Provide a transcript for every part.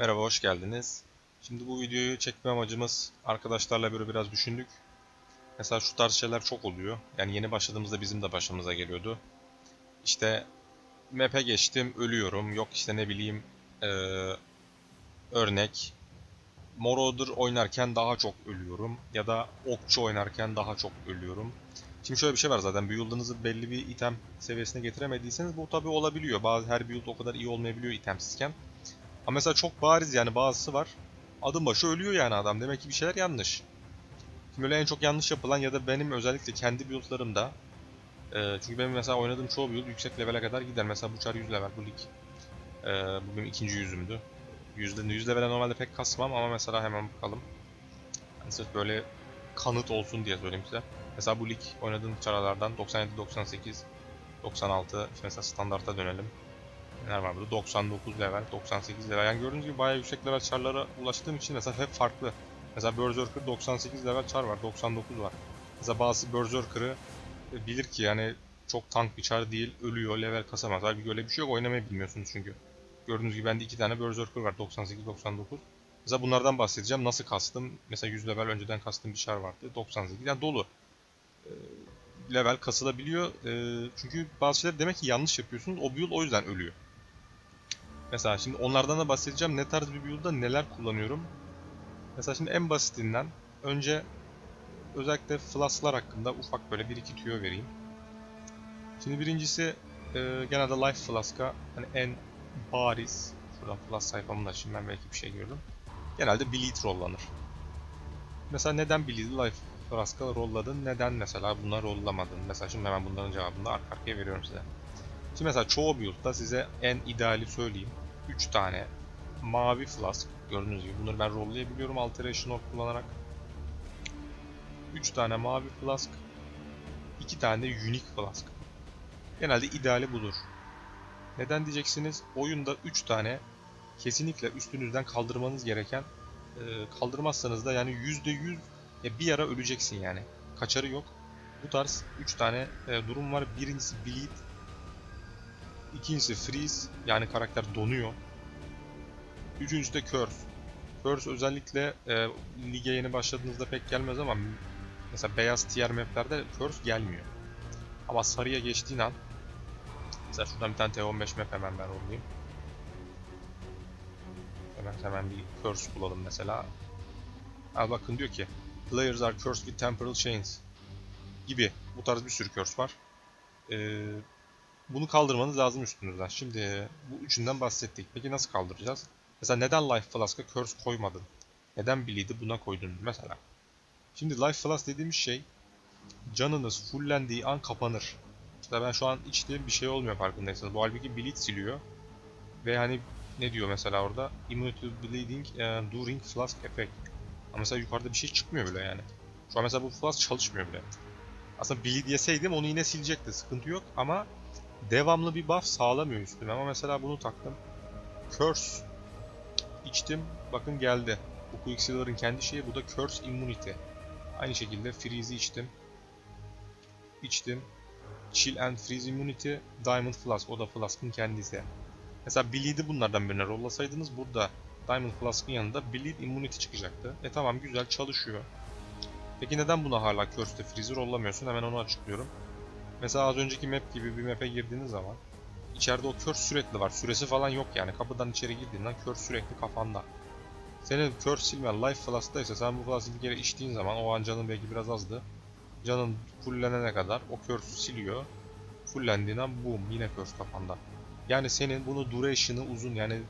Merhaba, hoş geldiniz. Şimdi bu videoyu çekme amacımız arkadaşlarla böyle biraz düşündük. Mesela şu tarz şeyler çok oluyor. Yani yeni başladığımızda bizim de başımıza geliyordu. İşte map'e geçtim, ölüyorum. Yok işte ne bileyim örnek Moroder oynarken daha çok ölüyorum. Ya da okçu oynarken daha çok ölüyorum. Şimdi şöyle bir şey var zaten. Build'ınızı belli bir item seviyesine getiremediyseniz bu tabi olabiliyor. Bazı her build o kadar iyi olmayabiliyor itemsizken. Ama mesela çok bariz yani bazısı var. Adım başı ölüyor yani adam. Demek ki bir şeyler yanlış. Şimdi öyle en çok yanlış yapılan ya da benim özellikle kendi build'larımda çünkü benim mesela oynadığım çoğu build yüksek levele kadar gider. Mesela bu çar 100 level. Bu lig. Bu benim ikinci yüzümdü. 100 levele normalde pek kasmam ama mesela hemen bakalım. Yani sırf böyle kanıt olsun diye söyleyeyim size. Mesela bu lig oynadığım çaralardan 97, 98, 96. İşte mesela standarta dönelim. Neler var burada? 99 level, 98 level. Yani gördüğünüz gibi bayağı yüksek level çarlara ulaştığım için mesela hep farklı. Mesela Berserker 98 level çar var, 99 var. Mesela bazı Berserker'ı bilir ki yani çok tank bir çar değil, ölüyor, level kasamaz. Halbuki öyle bir şey yok, oynamayı bilmiyorsunuz çünkü. Gördüğünüz gibi bende 2 tane Berserker var, 98-99. Mesela bunlardan bahsedeceğim. Nasıl kastım? Mesela 100 level önceden kastığım bir çar vardı, 98. Yani dolu. Level kasılabiliyor. Çünkü bazı şeyler demek ki yanlış yapıyorsunuz. O build o yüzden ölüyor. Mesela şimdi onlardan da bahsedeceğim. Ne tarz bir build'da neler kullanıyorum. Mesela şimdi en basitinden önce özellikle flasklar hakkında ufak böyle 1-2 tüyo vereyim. Şimdi birincisi genelde life flask'a hani en bariz. Şuradan flask sayfamı da açayım, ben belki bir şey gördüm. Genelde bleed rollanır. Mesela neden bleed life flask'a rolladın? Neden mesela bunlar rollamadın? Mesela şimdi hemen bunların cevabını da arka arkaya veriyorum size. Şimdi mesela çoğu build'da size en ideali söyleyeyim. 3 tane mavi flask. Gördüğünüz gibi bunları ben rollayabiliyorum alteration orb kullanarak. 3 tane mavi flask, 2 tane de unique flask. Genelde ideali budur. Neden diyeceksiniz? Oyunda 3 tane kesinlikle üstünüzden kaldırmanız gereken, kaldırmazsanız da yani %100 bir ara öleceksin yani. Kaçarı yok. Bu tarz 3 tane durum var. Birincisi bleed, ikincisi freeze yani karakter donuyor. Üçüncüsü de curse. Curse özellikle lige yeni başladığınızda pek gelmez ama mesela beyaz tier maplerde curse gelmiyor. Ama sarıya geçtiğin an mesela şuradan bir tane T15 map hemen ben olayım. Hemen bir curse bulalım mesela. Ha bakın diyor ki players are cursed with temporal chains gibi. Bu tarz bir sürü curse var. Bunu kaldırmanız lazım üstünüzden. Şimdi bu üçünden bahsettik. Peki nasıl kaldıracağız? Mesela neden Life Flask'a curse koymadın? Neden bleed'i buna koydun mesela? Şimdi Life Flask dediğimiz şey canınız fullendiği an kapanır. İşte ben şu an içtiğim bir şey olmuyor farkındaysanız. Bu halbuki bleed siliyor. Ve hani ne diyor mesela orada? Immunity bleeding during flask effect. Ama mesela yukarıda bir şey çıkmıyor bile yani. Şu an mesela bu flask çalışmıyor bile. Aslında bleed yeseydim onu yine silecekti. Sıkıntı yok ama devamlı bir buff sağlamıyor üstüme. Ama mesela bunu taktım. Curse İçtim. Bakın geldi. Bu Quicksilver'ın kendi şeyi. Bu da Curse Immunity. Aynı şekilde Freeze'i içtim. Chill and Freeze Immunity. Diamond Flask. O da Flask'ın kendisi. Mesela Bleed'i bunlardan birine rollasaydınız burada Diamond Flask'ın yanında Bleed Immunity çıkacaktı. E tamam, güzel çalışıyor. Peki neden buna hala Curse'de Freeze'i rollamıyorsun? Hemen onu açıklıyorum. Mesela az önceki map gibi bir map'e girdiğiniz zaman İçeride o curse sürekli var. Süresi falan yok yani. Kapıdan içeri girdiğinden curse sürekli kafanda. Senin curse silmen life flask'taysa sen bu flask'ı bir kere içtiğin zaman o an canın belki biraz azdı. Canın fullenene kadar o curse'ü siliyor. Fullendiğinden boom yine curse kafanda. Yani senin bunu duration'ı uzun yani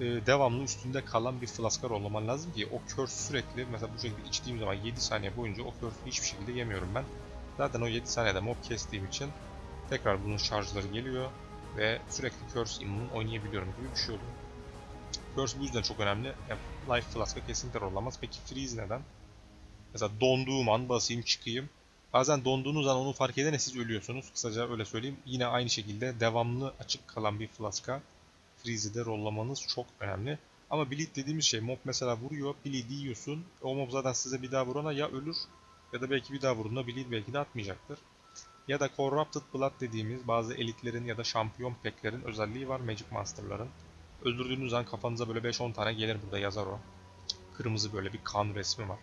devamlı üstünde kalan bir flask'a rollaman lazım ki o curse sürekli mesela bu şekilde içtiğim zaman 7 saniye boyunca o curse'ü hiçbir şekilde yemiyorum ben. Zaten o 7 saniyede mob kestiğim için tekrar bunun şarjları geliyor. Ve sürekli curse immun oynayabiliyorum gibi bir şey oluyor. Curse bu yüzden çok önemli. Life Flask'a kesinlikle rollamaz. Peki freeze neden? Mesela donduğum an basayım çıkayım. Bazen donduğunuz an onu fark edene siz ölüyorsunuz. Kısaca öyle söyleyeyim. Yine aynı şekilde devamlı açık kalan bir Flask'a freeze'i de rollamanız çok önemli. Ama bleed dediğimiz şey mob mesela vuruyor. Bleed'i yiyorsun. O mob zaten size bir daha vurana ya ölür ya da belki bir daha vurduğunda bleed belki de atmayacaktır. Ya da Corrupted Blood dediğimiz bazı elitlerin ya da şampiyon peklerin özelliği var Magic Monster'ların. Öldürdüğünüz an kafanıza böyle 5-10 tane gelir, burada yazar o. Kırmızı böyle bir kan resmi var.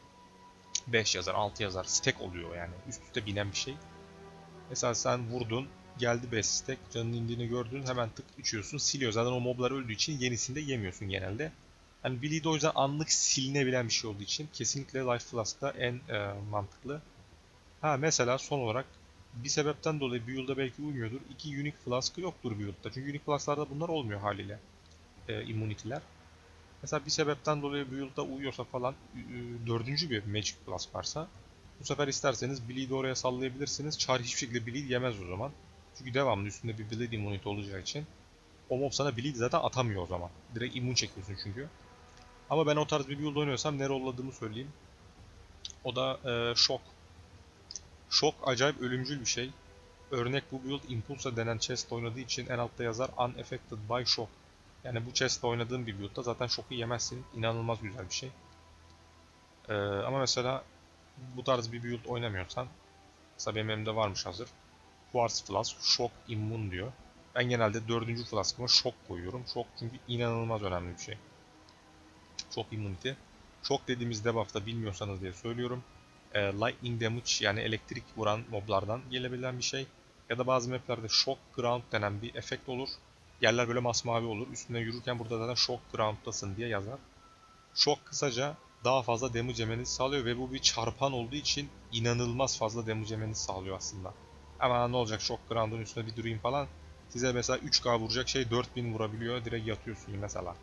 5 yazar, 6 yazar, stack oluyor yani. Üst üste binen bir şey. Mesela sen vurdun, geldi 5 stack, canın indiğini gördün, hemen tık içiyorsun, siliyor. Zaten o moblar öldüğü için yenisini de yemiyorsun genelde. Hani Bleed de o yüzden anlık silinebilen bir şey olduğu için kesinlikle Life Flask'ta en mantıklı. Ha mesela son olarak bir sebepten dolayı build'a belki uymuyordur. 2 Unique Flask'ı yoktur build'da. Çünkü Unique Flask'larda bunlar olmuyor haliyle. Immunity'ler. Mesela bir sebepten dolayı build'da uyuyorsa falan 4. bir Magic Flask varsa bu sefer isterseniz Bleed'i oraya sallayabilirsiniz. Char hiçbir şekilde Bleed yemez o zaman. Çünkü devamlı üstünde bir Bleed Immunity olacağı için o mob sana Bleed zaten atamıyor o zaman. Direkt immun çekiyorsun çünkü. Ama ben o tarz bir build oynuyorsam ne rolladığımı söyleyeyim. O da Shock. Shock acayip ölümcül bir şey. Örnek bu build Impulsa denen chest oynadığı için en altta yazar Unaffected by Shock. Yani bu chest oynadığım bir build'da zaten Shock'u yemezsin. İnanılmaz güzel bir şey. Ama mesela bu tarz bir build oynamıyorsan, mesela benim elimde varmış hazır. Quartz Flask, Shock Immun diyor. Ben genelde 4. flaskıma Shock koyuyorum. Shock çünkü inanılmaz önemli bir şey. Shock Immunity. Shock dediğimiz debuff'ta bilmiyorsanız diye söylüyorum. Lightning Damage yani elektrik vuran moblardan gelebilen bir şey. Ya da bazı maplerde Shock Ground denen bir efekt olur. Yerler böyle masmavi olur. Üstünden yürürken burada zaten Shock Ground'tasın diye yazar. Shock kısaca daha fazla damage yemenizi sağlıyor ve bu bir çarpan olduğu için inanılmaz fazla damage yemenizi sağlıyor aslında. Ama ne olacak, Shock Ground'un üstüne bir durayım falan. Size mesela 3K vuracak şey 4000 vurabiliyor. Direkt yatıyorsun mesela.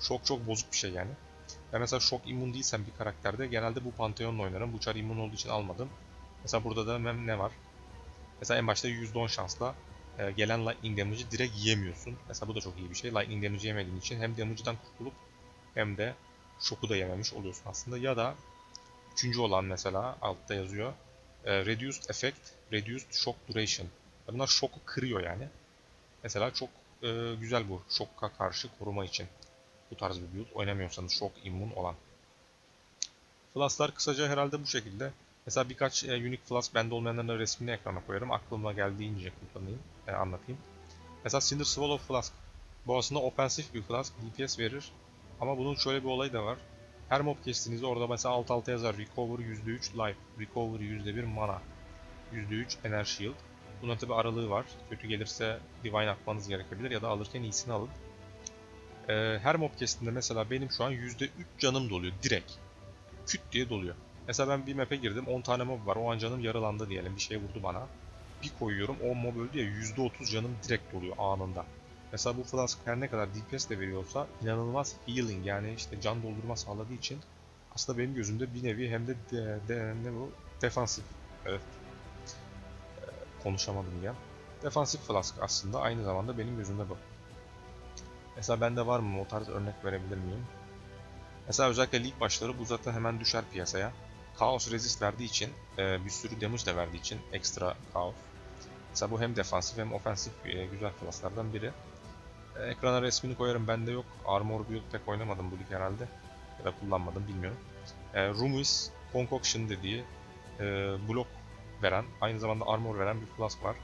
Shock çok bozuk bir şey yani. Ben mesela Shock immun değilsem bir karakterde genelde bu Pantheon'la oynarım. Bu çar immun olduğu için almadım. Mesela burada da ne var? Mesela en başta %10 şansla gelen Lightning Damage'ı direkt yemiyorsun. Mesela bu da çok iyi bir şey. Lightning Damage'ı yemediğin için hem Damage'dan kurtulup hem de Shock'u da yememiş oluyorsun aslında. Ya da 3. olan mesela altta yazıyor. Reduced Effect, Reduced Shock Duration. Bunlar Shock'u kırıyor yani. Mesela çok güzel bu. Shock'a karşı koruma için. Bu tarz bir build oynamıyorsanız Shock immun olan. Flask'lar kısaca herhalde bu şekilde. Mesela birkaç unique flask bende olmayanların resmini ekrana koyarım. Aklıma geldiğince kullanayım, anlatayım. Mesela Cinder Swallow Flask. Bu aslında ofensif bir flask. DPS verir. Ama bunun şöyle bir olayı da var. Her mob kestiğinizde orada mesela alt alta yazar. Recover %3 life. Recover %1 mana. %3 energy shield. Bunun tabi aralığı var. Kötü gelirse divine atmanız gerekebilir. Ya da alırken iyisini alın. Her mob kestiğinde mesela benim şu an %3 canım doluyor direkt. Küt diye doluyor. Mesela ben bir map'e girdim, 10 tane mob var, o an canım yaralandı diyelim, bir şey vurdu bana. Bir koyuyorum, 10 mob öldü ya, %30 canım direkt doluyor anında. Mesela bu flask her ne kadar DPS de veriyorsa inanılmaz healing yani işte can doldurma sağladığı için aslında benim gözümde bir nevi hem de defansif, evet. Konuşamadım ya. Defansif flask aslında aynı zamanda benim gözümde bu. Mesela bende var mı? O tarz örnek verebilir miyim? Mesela özellikle lig başları bu zaten hemen düşer piyasaya. Chaos resist verdiği için, bir sürü damage de verdiği için ekstra chaos. Mesela bu hem defansif hem ofensif güzel klaslardan biri. Ekrana resmini koyarım, bende yok. Armor build pek oynamadım bu lig herhalde. Ya da kullanmadım bilmiyorum. Rumis Concoction dediği blok veren, aynı zamanda armor veren bir flask var.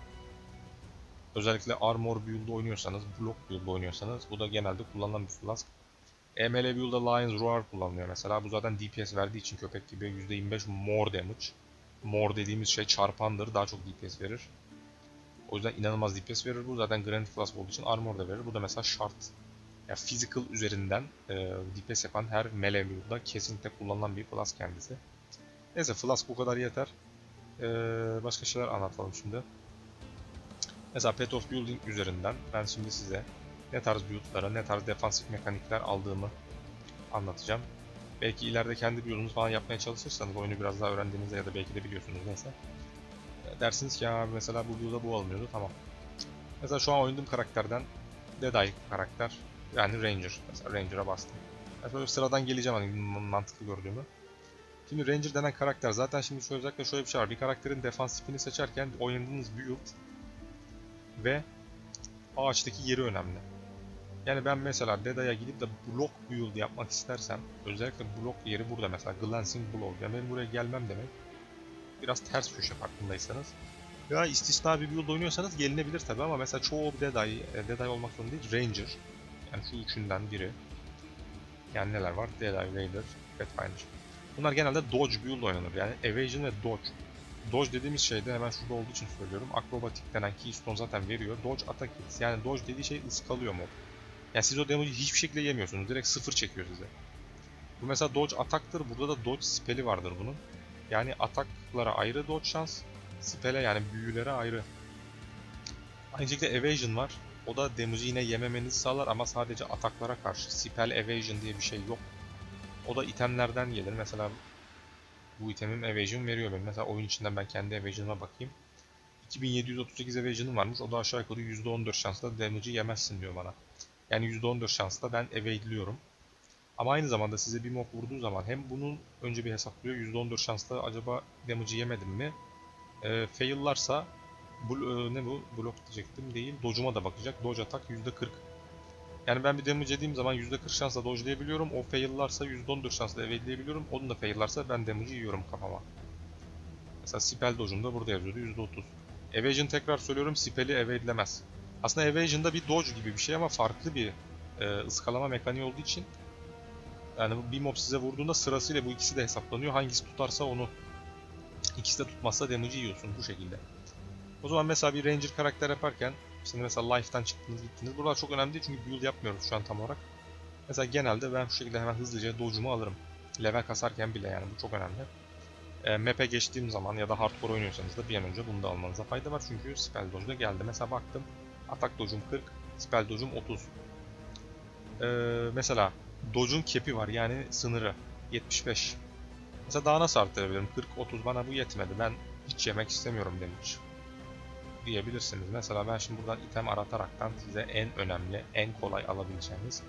Özellikle armor build oynuyorsanız, block build oynuyorsanız bu da genelde kullanılan bir flask. Melee build'da Lions Roar kullanılıyor mesela. Bu zaten DPS verdiği için köpek gibi %25 more damage. More dediğimiz şey çarpandır, daha çok DPS verir. O yüzden inanılmaz DPS verir. Bu zaten Granite Flask olduğu için armor da verir. Bu da mesela şart. Yani physical üzerinden DPS yapan her melee build'da kesinlikle kullanılan bir flask kendisi. Neyse, flask bu kadar yeter. Başka şeyler anlatalım şimdi. Mesela Path of Building üzerinden ben şimdi size ne tarz build'lara, ne tarz defansif mekanikler aldığımı anlatacağım. Belki ileride kendi build'unuz falan yapmaya çalışırsanız, oyunu biraz daha öğrendiğinizde ya da belki de biliyorsunuz neyse. Dersiniz ki ya mesela bu build'a bu alınıyordu, tamam. Mesela şu an oynadığım karakterden Deadeye karakter, yani Ranger. Mesela Ranger'a bastım. Mesela sıradan geleceğim hani mantıklı gördüğümü. Şimdi Ranger denen karakter zaten şimdi şöyle bir şey var. Bir karakterin defansifini seçerken oynadığınız build ve ağaçtaki yeri önemli. Yani ben mesela Dedaye'a gidip de block build yapmak istersem, özellikle block yeri burada mesela glancing block. Yani benim buraya gelmem demek. Biraz ters köşe farkındaysanız. Ya istisna bir build oynuyorsanız gelinebilir tabi ama mesela çoğu Dedaye olmak zorunda değil, Ranger. Yani şu üçünden biri. Yani neler var? Deadeye, Raider, Pathfinder. Bunlar genelde Dodge build oynanır. Yani Evasion ve Dodge. Dodge dediğimiz şey de hemen şurada olduğu için söylüyorum. Akrobatik denen keystone zaten veriyor. Dodge attack hits. Yani Dodge dediği şey ıskalıyor mod. Yani siz o damage'i hiçbir şekilde yemiyorsunuz. Direkt sıfır çekiyor size. Bu mesela Dodge ataktır. Burada da Dodge spell'i vardır bunun. Yani ataklara ayrı Dodge şans. Spell'e yani büyülere ayrı. Aynı şekilde Evasion var. O da damage'i yine yememenizi sağlar ama sadece ataklara karşı. Spell Evasion diye bir şey yok. O da itemlerden gelir. Mesela bu itemim Evasion veriyor benim. Mesela oyun içinden ben kendi Evasion'ıma bakayım. 2738 Evasion'ım varmış. O da aşağı yukarı %14 şansla damage'i yemezsin diyor bana. Yani %14 şansla ben evade'liyorum. Ama aynı zamanda size bir mob vurduğu zaman hem bunun önce bir hesaplıyor. %14 şansla acaba damage'i yemedim mi? Fail'larsa ne bu? Block diyecektim değil. Dodge'uma da bakacak. Dodge atak %40. Yani ben bir damage dediğim zaman %40 şansla dodge'layabiliyorum. O fail'larsa %14 şansla evadeleyebiliyorum. Onun da fail'larsa ben damage'i yiyorum kafama. Mesela spell dodge'um da burada yazıyordu %30. Evasion tekrar söylüyorum spell'i evadelemez. Aslında Evasion'da bir dodge gibi bir şey ama farklı bir ıskalama mekaniği olduğu için yani bir mob size vurduğunda sırasıyla bu ikisi de hesaplanıyor. Hangisi tutarsa onu, ikisi de tutmazsa damage'i yiyorsun bu şekilde. O zaman mesela bir ranger karakter yaparken şimdi mesela life'tan çıktınız gittiniz. Buralar çok önemli değil çünkü build yapmıyoruz şu an tam olarak. Mesela genelde ben şu şekilde hemen hızlıca dodge'umu alırım. Level kasarken bile yani bu çok önemli. Map'e geçtiğim zaman ya da hardcore oynuyorsanız da bir an önce bunu da almanıza fayda var. Çünkü spell dodge'da geldi. Mesela baktım atak dodge'um 40, spell dodge'um 30. Mesela dodge'un cap'i var yani sınırı 75. Mesela daha nasıl arttırabilirim? 40-30 bana bu yetmedi. Ben hiç yemek istemiyorum demiş. Diyebilirsiniz. Mesela ben şimdi buradan item arataraktan size en önemli, en kolay alabileceğiniz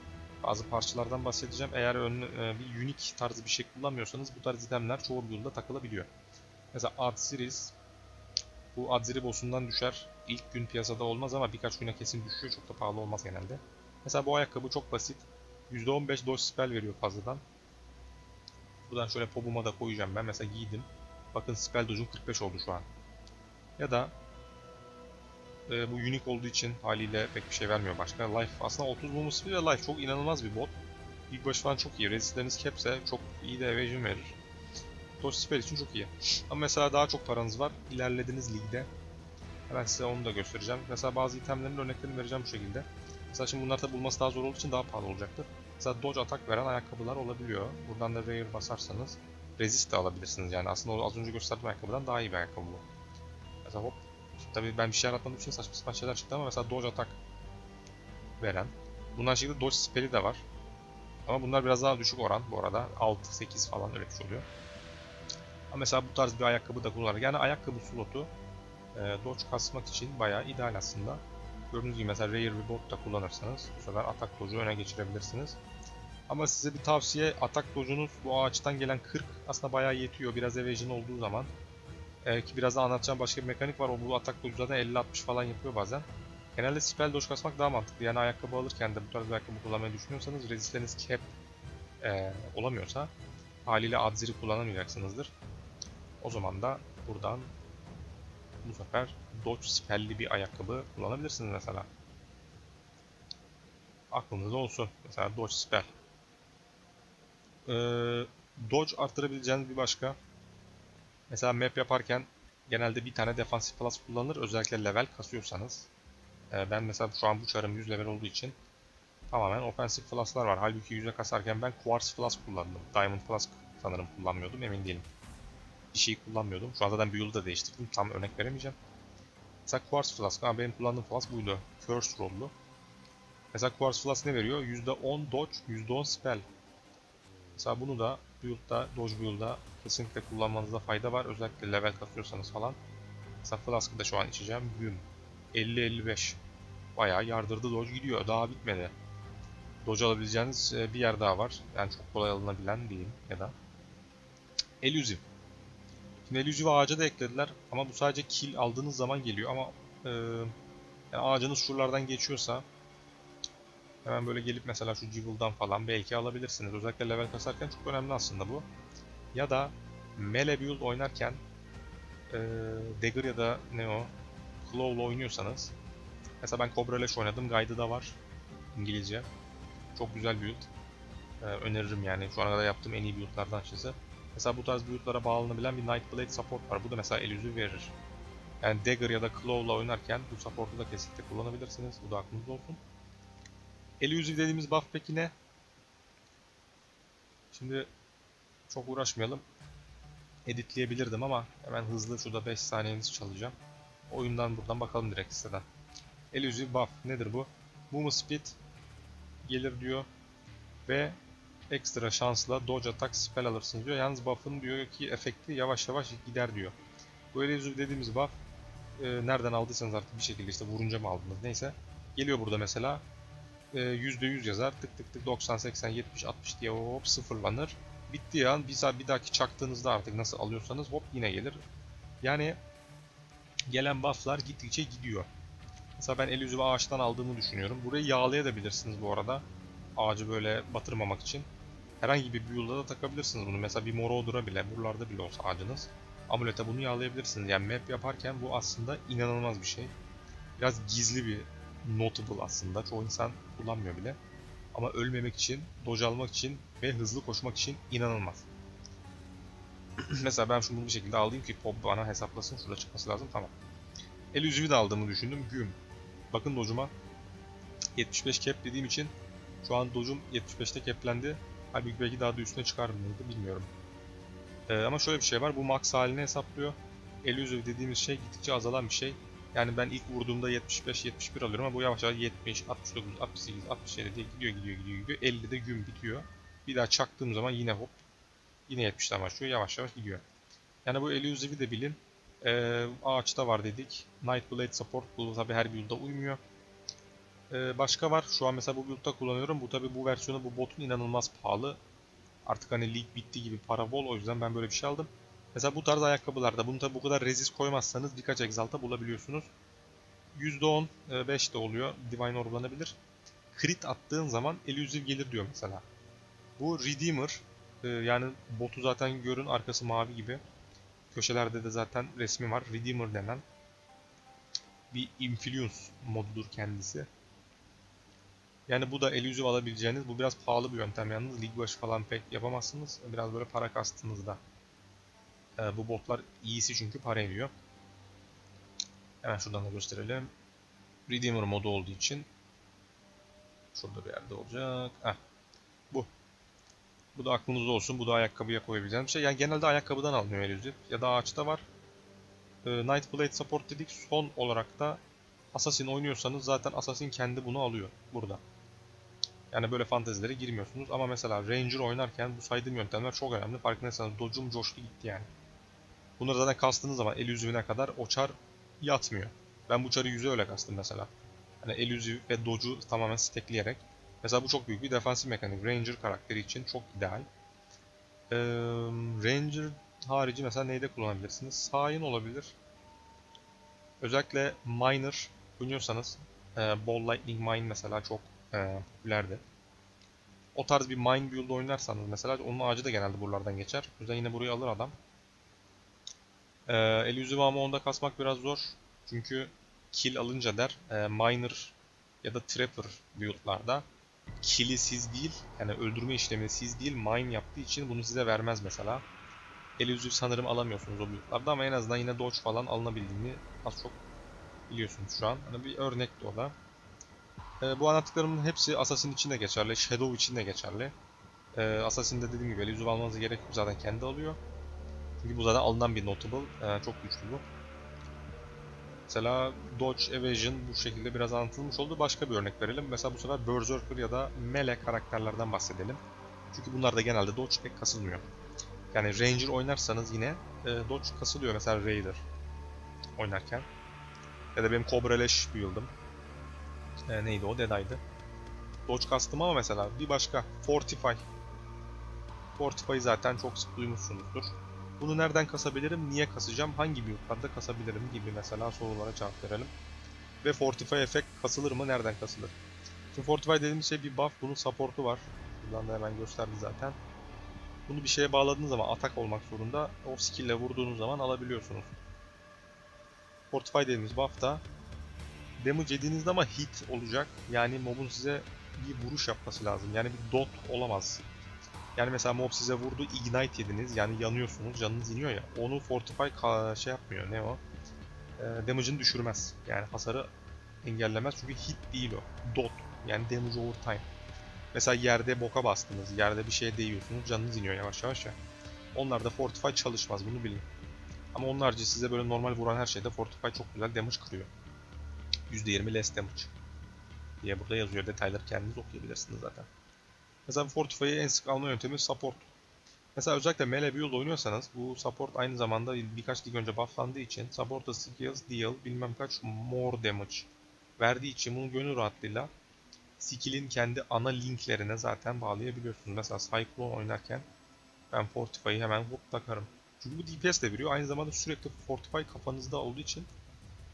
bazı parçalardan bahsedeceğim. Eğer bir unique tarzı bir şey kullanmıyorsanız bu tarz itemler çoğu build'da takılabiliyor. Mesela Adziris, bu Adziri boss'undan düşer. İlk gün piyasada olmaz ama birkaç güne kesin düşüyor. Çok da pahalı olmaz genelde. Mesela bu ayakkabı çok basit. %15 dodge spell veriyor fazladan. Buradan şöyle popuma da koyacağım ben. Mesela giydim. Bakın spell dodge'um 45 oldu şu an. Ya da bu unique olduğu için haliyle pek bir şey vermiyor başka. Life aslında 30 mumus ve life çok inanılmaz bir bot. İlk başı falan çok iyi. Resistleriniz cap'se çok iyi de evasion verir. Dodge spell için çok iyi. Ama mesela daha çok paranız var. İlerlediniz ligde. Hemen size onu da göstereceğim. Mesela bazı itemlerin örneklerini vereceğim bu şekilde. Mesela şimdi bunlar tabi bulması daha zor olduğu için daha pahalı olacaktır. Mesela dodge atak veren ayakkabılar olabiliyor. Buradan da rare basarsanız resist de alabilirsiniz yani. Aslında az önce gösterdiğim ayakkabıdan daha iyi bir ayakkabı bu. Mesela hop. Tabi ben bir şey yaratmadığım için saçma sapan şeyler çıktı ama mesela dodge atak veren. Bunların şekilde dodge spell'i de var. Ama bunlar biraz daha düşük oran bu arada. 6-8 falan öyle bir şey oluyor. Ama mesela bu tarz bir ayakkabı da kullanır. Yani ayakkabı slotu dodge kasmak için bayağı ideal aslında. Gördüğünüz gibi mesela rare bir bot da kullanırsanız bu sefer atak dodge'u öne geçirebilirsiniz. Ama size bir tavsiye, atak dodge'unuz bu ağaçtan gelen 40 aslında bayağı yetiyor. Biraz evasion olduğu zaman. Ki biraz da anlatacağım başka bir mekanik var. O bu atak dodge'u zaten 50-60 falan yapıyor bazen. Genelde spell dodge kasmak daha mantıklı. Yani ayakkabı alırken de bu tarz bir ayakkabı kullanmayı düşünüyorsanız resistleriniz cap olamıyorsa haliyle Adziri kullanamayacaksınızdır. O zaman da buradan bu sefer dodge spell'li bir ayakkabı kullanabilirsiniz mesela. Aklınızda olsun. Mesela dodge spell. Dodge arttırabileceğiniz bir başka. Mesela map yaparken genelde bir tane defansif plus kullanılır. Özellikle level kasıyorsanız. Ben mesela şu an bu çarım 100 level olduğu için tamamen offensive plus'lar var. Halbuki 100'e kasarken ben quartz plus kullandım. Diamond plus sanırım kullanmıyordum. Emin değilim. Bir şey kullanmıyordum. Şu an zaten build'u da değiştirdim. Tam örnek veremeyeceğim. Mesela quartz flask. Ama benim kullandığım flask buydu. Curse roll'lu. Mesela quartz flask ne veriyor? %10 dodge, %10 spell. Mesela bunu da build'da, dodge build'da kesinlikle kullanmanızda fayda var. Özellikle level kasıyorsanız falan. Mesela flask'ı da şu an içeceğim. Büm. 50-55. Bayağı yardırdı dodge gidiyor. Daha bitmedi. Dodge alabileceğiniz bir yer daha var. Yani çok kolay alınabilen diyeyim ya da. Elusive. Şimdi Elusive ağaca da eklediler ama bu sadece kill aldığınız zaman geliyor ama yani ağacınız şuralardan geçiyorsa hemen böyle gelip mesela şu Jivel'dan falan belki alabilirsiniz. Özellikle level kasarken çok önemli aslında bu. Ya da Melee build oynarken Dagger ya da ne o Claw'la oynuyorsanız. Mesela ben Cobra Lash oynadım. Guide'ı da var İngilizce. Çok güzel build. Öneririm yani. Şu ana kadar yaptığım en iyi buildlardan açıkçası. Mesela bu tarz buildlara bağlanabilen bir Nightblade support var. Bu da mesela el yüzü verir. Yani Dagger ya da Claw'la oynarken bu support'u da kesinlikle kullanabilirsiniz. Bu da aklınızda olsun. El yüzü dediğimiz buff peki ne? Şimdi çok uğraşmayalım. Editleyebilirdim ama hemen hızlı şurada 5 saniyenizi çalacağım. Oyundan buradan bakalım direkt siteden. Elusive buff nedir bu? Movement speed gelir diyor ve ekstra şansla dodge attack spell alırsınız diyor. Yalnız buff'ın diyor ki efekti yavaş yavaş gider diyor. Bu elusive dediğimiz buff nereden aldıysanız artık bir şekilde işte vurunca mı aldınız neyse. Geliyor burada mesela %100 yazar. Tık tık tık 90, 80, 70, 60 diye hop sıfırlanır. Bittiği an bir dahaki çaktığınızda artık nasıl alıyorsanız hop yine gelir. Yani gelen bufflar gittikçe gidiyor. Mesela ben el yüzü ve ağaçtan aldığımı düşünüyorum. Burayı yağlayabilirsiniz bu arada. Ağacı böyle batırmamak için. Herhangi bir build'a da takabilirsiniz bunu. Mesela bir Moroder'a bile, buralarda bile olsa ağacınız. Amulete bunu yağlayabilirsiniz. Yani map yaparken bu aslında inanılmaz bir şey. Biraz gizli bir notable aslında. Çoğu insan kullanmıyor bile. Ama ölmemek için, dodge almak için ve hızlı koşmak için inanılmaz. Mesela ben şunu bir şekilde alayım ki pop bana hesaplasın. Şurada çıkması lazım. Tamam. El yüzüğü de aldığımı düşündüm. Güm. Bakın dodge'uma 75 cap dediğim için şu an dodge'um 75'te caplendi. Halbuki belki daha da üstüne çıkar mıydı bilmiyorum. Ama şöyle bir şey var. Bu max haline hesaplıyor. El yüzüğü dediğimiz şey gittikçe azalan bir şey. Yani ben ilk vurduğumda 75-71 alıyorum ama bu yavaş yavaş 70, 69, 68, 67 diye gidiyor. 50'de güm bitiyor. Bir daha çaktığım zaman yine hop. Yine 70'ten başlıyor. Yavaş yavaş gidiyor. Yani bu elusive'i de bilin. Ağaçta var dedik. Nightblade support. Bu tabi her build'da uymuyor. Başka var. Şu an mesela bu build'da kullanıyorum. Bu tabi bu versiyonu bu botun inanılmaz pahalı. Artık hani league bitti gibi para bol. O yüzden ben böyle bir şey aldım. Mesela bu tarz ayakkabılarda bunu tabi bu kadar resist koymazsanız birkaç exalt'a bulabiliyorsunuz. %10, 5 de oluyor. Divine orblanabilir. Crit attığın zaman elusive gelir diyor mesela. Bu Redeemer. Yani botu zaten görün arkası mavi gibi. Köşelerde de zaten resmi var. Redeemer denen bir influence modudur kendisi. Yani bu da elusive alabileceğiniz. Bu biraz pahalı bir yöntem yalnız. Lig başı falan pek yapamazsınız. Biraz böyle para kastığınızda. Bu botlar iyisi çünkü para ediyor. Hemen şuradan da gösterelim. Redeemer modu olduğu için. Şurada bir yerde olacak. Heh. Bu. Bu da aklınızda olsun. Bu da ayakkabıya koyabileceğiniz bir şey. Yani genelde ayakkabıdan alınıyor elusive. Ya da ağaçta var. Nightblade support dedik. Son olarak da Assassin oynuyorsanız zaten Assassin kendi bunu alıyor. Burada. Yani böyle fantezilere girmiyorsunuz. Ama mesela Ranger oynarken bu saydığım yöntemler çok önemli. Farkındaysanız dodge'um coştu gitti yani. Bunları zaten kastığınız zaman elusive'ine kadar o çar yatmıyor. Ben bu çarı yüze öyle kastım mesela. Hani elusive ve dodge'u tamamen stackleyerek. Mesela bu çok büyük bir defansif mekanik. Ranger karakteri için çok ideal. Ranger harici mesela neyde kullanabilirsiniz? Sahin olabilir. Özellikle Miner oynuyorsanız Ball Lightning Mine mesela çok popülerdi. O tarz bir Mine build oynarsanız mesela onun ağacı da genelde buralardan geçer. O yüzden yine burayı alır adam. Elusive ama onda kasmak biraz zor. Çünkü kill alınca der Miner ya da Trapper build'larda kill'i siz değil, yani öldürme işlemini siz değil, mine yaptığı için bunu size vermez mesela. Elusive sanırım alamıyorsunuz o build'larda ama en azından yine dodge falan alınabildiğini az çok biliyorsunuz şu an. Hani bir örnek de o da. Bu anlattıklarımın hepsi Assassin için de geçerli, Shadow için de geçerli. Assassin'de dediğim gibi elusive almanıza gerek yok, zaten kendi alıyor. Çünkü bu zaten alınan bir notable, çok güçlü bu. Mesela Dodge, Evasion bu şekilde biraz anlatılmış oldu. Başka bir örnek verelim. Mesela bu sefer Berserker ya da Melee karakterlerden bahsedelim. Çünkü bunlarda genelde Dodge pek kasılmıyor. Yani Ranger oynarsanız yine Dodge kasılıyor. Mesela Raider oynarken. Ya da benim Cobra Lash build'ım. Neydi o? Dead'aydı. Dodge kastım ama mesela bir başka Fortify. Fortify'ı zaten çok sık duymuşsunuzdur. Bunu nereden kasabilirim, niye kasacağım, hangi build'larda kasabilirim gibi mesela sorulara cevap verelim. Ve Fortify efekt kasılır mı, nereden kasılır? Şimdi Fortify dediğimiz şey bir buff, bunun support'u var. Buradan da hemen gösterdi zaten. Bunu bir şeye bağladığınız zaman atak olmak zorunda, o skill'le vurduğunuz zaman alabiliyorsunuz. Fortify dediğimiz buff da damage yediğinizde ama hit olacak. Yani mobun size bir vuruş yapması lazım. Yani bir dot olamaz. Yani mesela mob size vurdu, ignite yediniz, yani yanıyorsunuz, canınız iniyor ya. Onu Fortify şey yapmıyor, ne o? Damage'ını düşürmez. Yani hasarı engellemez çünkü hit değil o. Dot. Yani damage over time. Mesela yerde boka bastınız, yerde bir şeye değiyorsunuz, canınız iniyor yavaş yavaş ya. Onlar da Fortify çalışmaz, bunu bilin. Ama onun harici size böyle normal vuran her şeyde Fortify çok güzel damage kırıyor. %20 less damage diye burada yazıyor. Detayları kendiniz okuyabilirsiniz zaten. Mesela Fortify'ı en sık alma yöntemi support. Mesela özellikle melee build oynuyorsanız bu support aynı zamanda birkaç lig önce bufflandığı için support'a skills deal bilmem kaç more damage verdiği için bunu gönül rahatlığıyla skill'in kendi ana linklerine zaten bağlayabiliyorsunuz. Mesela Cyclone oynarken ben Fortify'ı hemen hop takarım. Çünkü bu DPS de veriyor. Aynı zamanda sürekli Fortify kafanızda olduğu için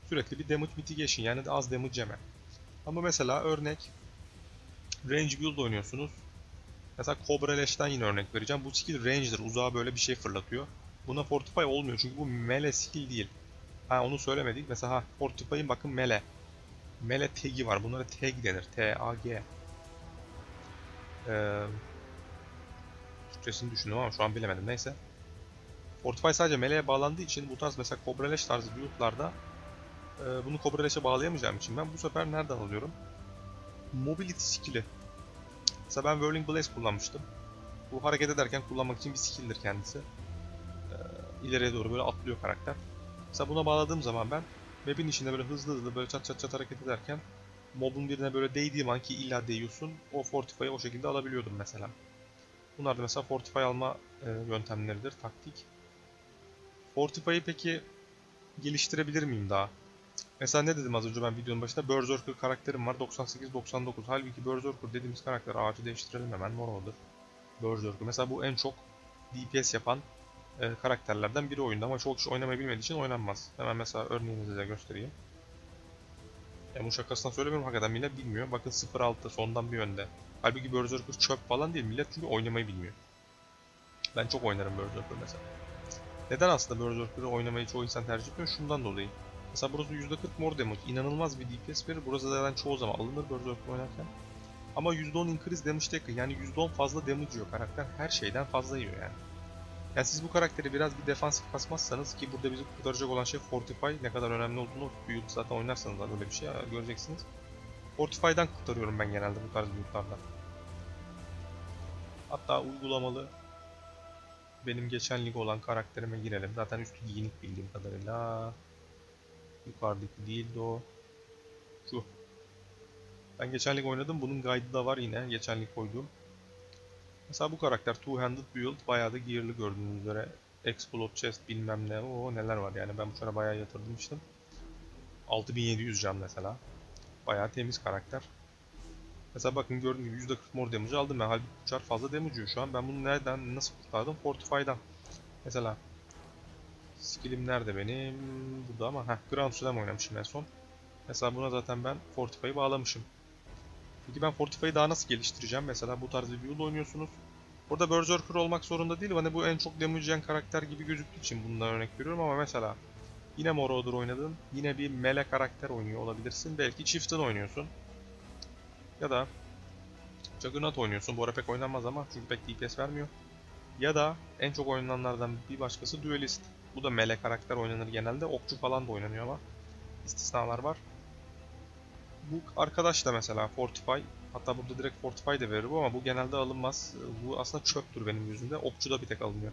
sürekli bir damage mitigation, yani de az damage yeme. Ama mesela örnek range build oynuyorsunuz. Mesela Cobra Lash'ten yine örnek vereceğim. Bu skill range'dir. Uzağa böyle bir şey fırlatıyor. Buna Fortify olmuyor çünkü bu melee skill değil. Ha, onu söylemedik. Mesela Fortify'ın bakın melee. Melee tag'i var. Bunlara tag denir. T-A-G. Türkçesini düşündüm ama şu an bilemedim. Neyse. Fortify sadece melee'ye bağlandığı için bu tarz mesela Cobra Lash tarzı build'larda bunu Cobra Lash'e bağlayamayacağım için ben bu sefer nereden alıyorum? Mobility skill'i. Mesela ben Whirling Blaze kullanmıştım. Bu hareket ederken kullanmak için bir skill'dir kendisi. İleriye doğru böyle atlıyor karakter. Mesela buna bağladığım zaman ben map'in içinde böyle hızlı hızlı böyle çat çat çat hareket ederken mob'un birine böyle değdiğim an, ki illa değiyorsun, o Fortify'ı o şekilde alabiliyordum mesela. Bunlar da mesela Fortify alma yöntemleridir, taktik. Fortify'ı peki geliştirebilir miyim daha? Mesela ne dedim az önce ben videonun başında? Berserker karakterim var. 98-99. Halbuki Berserker dediğimiz karakter, ağacı değiştirelim hemen. Normaldir. Berserker. Mesela bu en çok DPS yapan karakterlerden biri oyunda. Ama çok kişi oynamayı bilmediği için oynanmaz. Hemen mesela örneğini size göstereyim. Yani bu şakasından söylemiyorum. Hakikaten millet bilmiyor. Bakın 0-6 sondan bir önde. Halbuki Berserker çöp falan değil. Millet çünkü oynamayı bilmiyor. Ben çok oynarım Berserker mesela. Neden aslında Berserker'ı oynamayı çoğu insan tercih ediyor? Şundan dolayı. Mesela burası %40 more damage. İnanılmaz bir DPS verir. Burası zaten çoğu zaman alınır Berserker oynarken. Ama %10 increase damage taker. Yani %10 fazla damage yiyor karakter. Her şeyden fazla yiyor yani. Yani siz bu karakteri biraz bir defansif kasmazsanız, ki burada bizi kurtaracak olan şey Fortify. Ne kadar önemli olduğunu build zaten oynarsanız da böyle bir şey göreceksiniz. Fortify'dan kurtarıyorum ben genelde bu tarz build'lardan. Hatta uygulamalı benim geçen lig olan karakterime girelim. Zaten üstü giyinik bildiğim kadarıyla. Yukarıdaki değildi o. Şu. Ben geçenlik oynadım. Bunun guide'ı da var yine. Geçenlik koyduğum. Mesela bu karakter two-handed build. Bayağı da gear'lı gördüğünüz üzere. Explode chest bilmem ne. Oo neler var yani. Ben bu şuna bayağı yatırmıştım. 6700 can mesela. Bayağı temiz karakter. Mesela bakın gördüğünüz gibi %40 more damage aldım ben. Halbuki uçar fazla damage yiyor şu an. Ben bunu nereden, nasıl kurtardım? Fortify'dan. Mesela skillim nerede benim? Burada ama. Heh, Grand Slam oynamışım en son. Mesela buna zaten ben Fortify'ı bağlamışım. Peki ben Fortify'ı daha nasıl geliştireceğim? Mesela bu tarz bir build oynuyorsunuz. Burada Berserker olmak zorunda değil. Hani bu en çok damage yiyen karakter gibi gözüktüğü için bundan örnek veriyorum ama mesela yine Moroder oynadın. Yine bir melee karakter oynuyor olabilirsin. Belki Chieftain oynuyorsun. Ya da Juggernaut oynuyorsun. Bu ara pek oynanmaz ama çünkü pek DPS vermiyor. Ya da en çok oynananlardan bir başkası Duelist. Bu da melee karakter oynanır genelde. Okçu falan da oynanıyor ama istisnalar var. Bu arkadaş da mesela Fortify. Hatta burada direkt Fortify de verir bu ama bu genelde alınmaz. Bu aslında çöptür benim gözümde. Okçu da bir tek alınıyor.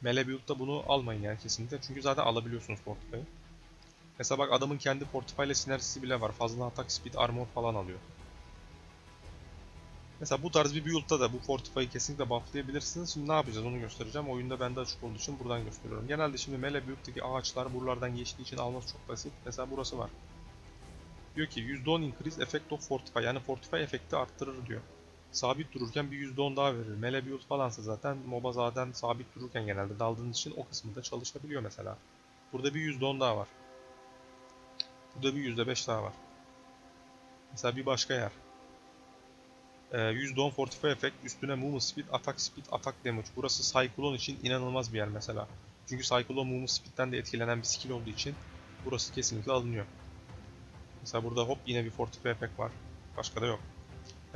Melee build'da bunu almayın yani kesinlikle. Çünkü zaten alabiliyorsunuz Fortify'ı. Mesela bak adamın kendi Fortify ile sinerjisi bile var. Fazla atak speed, armor falan alıyor. Mesela bu tarz bir build'da da bu Fortify'ı kesinlikle bufflayabilirsiniz. Şimdi ne yapacağız onu göstereceğim. Oyunda bende açık olduğu için buradan gösteriyorum. Genelde şimdi melee build'daki ağaçlar buralardan geçtiği için alması çok basit. Mesela burası var. Diyor ki %10 increase effect of Fortify. Yani Fortify efekti arttırır diyor. Sabit dururken bir %10 daha verir. Melee build falansa zaten moba zaten sabit dururken genelde daldığınız için o kısmı da çalışabiliyor mesela. Burada bir %10 daha var. Burada bir %5 daha var. Mesela bir başka yer. %10 Fortify effect, üstüne movement speed, attack damage. Burası Cyclone için inanılmaz bir yer mesela. Çünkü Cyclone movement speed'den de etkilenen bir skill olduğu için burası kesinlikle alınıyor. Mesela burada hop yine bir Fortify effect var. Başka da yok.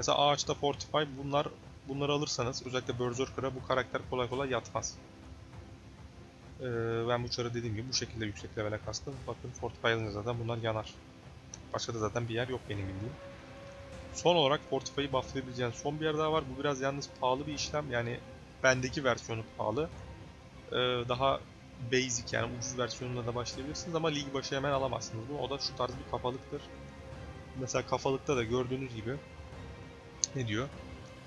Mesela ağaçta Fortify, bunları alırsanız özellikle Berserker'a bu karakter kolay kolay yatmaz. Ben bu çarı dediğim gibi bu şekilde yüksek levele kastım. Bakın Fortify alınca zaten bunlar yanar. Başka da zaten bir yer yok benim bildiğim. Son olarak Fortify'ı bufflayabileceğiniz son bir yer daha var. Bu biraz yalnız pahalı bir işlem. Yani bendeki versiyonu pahalı. Daha basic yani ucuz versiyonuna da başlayabilirsiniz ama lig başı hemen alamazsınız. O da şu tarz bir kafalıktır. Mesela kafalıkta da gördüğünüz gibi ne diyor?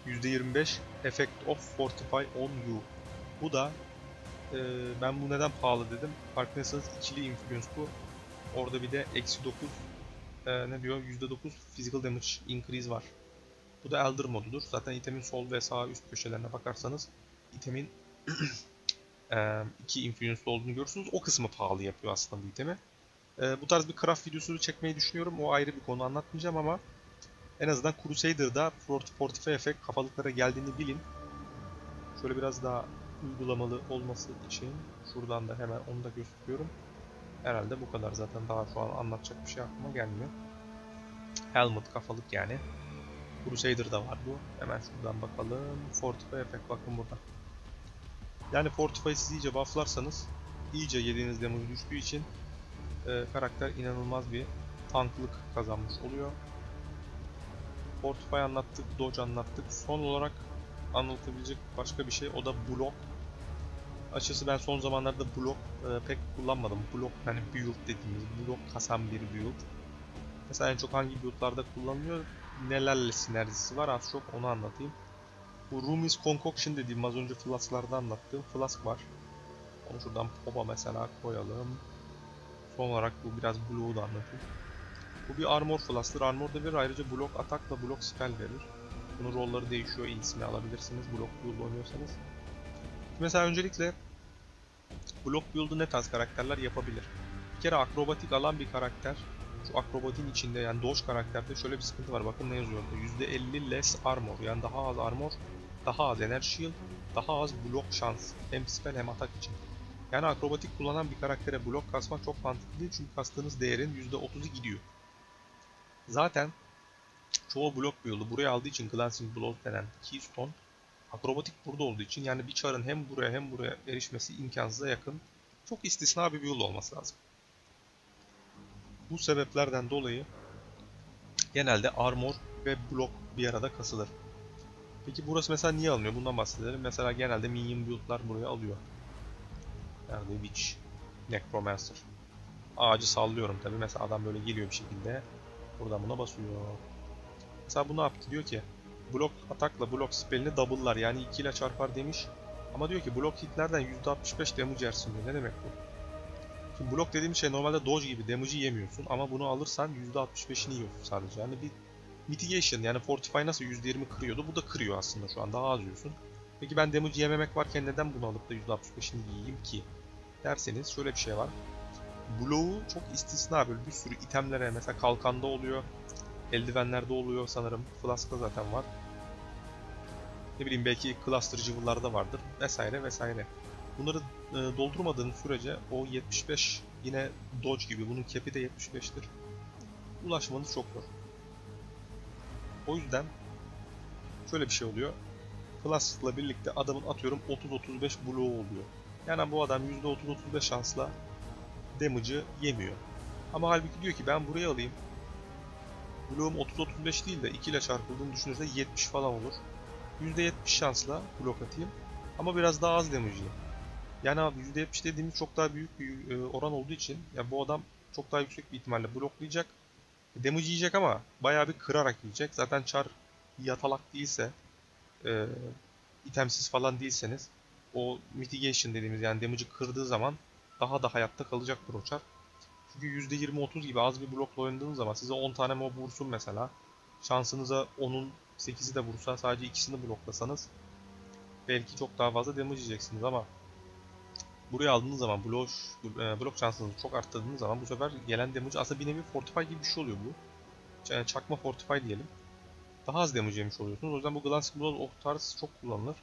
%25 Effect of Fortify on you. Bu da ben bu neden pahalı dedim. Farkındaysanız ikili influence bu. Orada bir de -9 ne diyor? %9 physical damage increase var. Bu da elder modudur. Zaten itemin sol ve sağ üst köşelerine bakarsanız itemin iki influence'da olduğunu görürsünüz. O kısmı pahalı yapıyor aslında bu itemi. Bu tarz bir craft videosunu çekmeyi düşünüyorum. O ayrı bir konu, anlatmayacağım ama en azından Crusader'da Fortify Effect kafalıklara geldiğini bilin. Şöyle biraz daha uygulamalı olması için şuradan da hemen onu da gösteriyorum. Herhalde bu kadar, zaten daha şu an anlatacak bir şey aklıma gelmiyor. Helmet kafalık yani. Crusader'da var bu. Hemen şuradan bakalım. Fortify Effect bakın burada. Yani Fortify'ı siz iyice bufflarsanız, iyice yediğiniz damage düştüğü için karakter inanılmaz bir tanklık kazanmış oluyor. Fortify anlattık, Dodge anlattık. Son olarak anlatabilecek başka bir şey, o da Block. Açıkçası ben son zamanlarda Block pek kullanmadım. Block hani build dediğimiz, Block kasan bir build. Mesela en çok hangi build'larda kullanılıyor, nelerle sinerjisi var az çok onu anlatayım. Bu Room is Concoction dediğim, az önce Flask'larda anlattığım Flask var. Onu şuradan Pop'a mesela koyalım. Son olarak bu biraz Block'u da anlatayım. Bu bir Armor Flask'tır. Armor da verir. Ayrıca Block atakla Block spell verir. Bunun rolleri değişiyor. İyisini alabilirsiniz Block build oynuyorsanız. Mesela öncelikle Block build'u ne tarz karakterler yapabilir? Bir kere akrobatik alan bir karakter. Şu akrobatin içinde yani Dodge karakterde şöyle bir sıkıntı var. Bakın ne yazıyor orada? %50 less armor. Yani daha az armor, daha az energy shield, daha az block şans. Hem spell hem atak için. Yani akrobatik kullanan bir karaktere block kasmak çok mantıklı değil. Çünkü kastığınız değerin %30'u gidiyor. Zaten çoğu block build'u buraya aldığı için glancing blow denen keystone, akrobatik burada olduğu için yani bir çarın hem buraya hem buraya erişmesi imkansıza yakın. Çok istisna bir build olması lazım. Bu sebeplerden dolayı genelde armor ve block bir arada kasılır. Peki burası mesela niye alınıyor? Bundan bahsedelim. Mesela genelde minion build'lar buraya alıyor. Yani witch, necromancer. Ağacı sallıyorum tabi. Mesela adam böyle geliyor bir şekilde. Buradan buna basıyor. Mesela bu ne yaptı? Diyor ki block atakla block spellini double'lar. Yani 2 ile çarpar demiş. Ama diyor ki block hitlerden %65 damage yersin diyor. Ne demek bu? Şimdi block dediğim şey normalde dodge gibi damage'i yemiyorsun ama bunu alırsan %65'ini yiyorsun sadece. Yani bir mitigation, yani Fortify nasıl %20 kırıyordu, bu da kırıyor aslında şu an, daha az yiyorsun. Peki ben damage yememek varken neden bunu alıp da %65'ini yiyeyim ki derseniz şöyle bir şey var. Blow'u çok istisna böyle bir sürü itemlere, mesela kalkanda oluyor, eldivenlerde oluyor sanırım, Flask'ta zaten var. Ne bileyim belki cluster jewel'larda vardır vesaire vesaire. Bunları doldurmadığınız sürece o 75 yine Dodge gibi, bunun cap'i de 75'tir. Ulaşmanız çok zor. O yüzden şöyle bir şey oluyor. Class'la birlikte adamın atıyorum 30-35 bloğu oluyor. Yani bu adam %30-35 şansla damage'ı yemiyor. Ama halbuki diyor ki ben buraya alayım. Bloğum 30-35 değil de 2 ile çarpıldığını düşünürse 70 falan olur. %70 şansla blok atayım. Ama biraz daha az damage yiyeyim. Yani abi %70 dediğimiz çok daha büyük bir oran olduğu için yani bu adam çok daha yüksek bir ihtimalle bloklayacak. Damage yiyecek ama bayağı bir kırarak yiyecek. Zaten char yatalak değilse, itemsiz falan değilseniz o mitigation dediğimiz yani damage'ı kırdığı zaman daha da hayatta kalacaktır o char. Çünkü %20-30 gibi az bir blokla oynadığınız zaman size 10 tane mob vursun mesela. Şansınıza 10'un 8'i de vursa sadece ikisini bloklasanız belki çok daha fazla damage yiyeceksiniz ama buraya aldığınız zaman blok şansınızı çok arttırdığınız zaman bu sefer gelen damage aslında bir nevi Fortify gibi bir şey oluyor bu. Yani çakma Fortify diyelim. Daha az damage yemiş oluyorsunuz. O yüzden bu Glancing Blow o tarz çok kullanılır.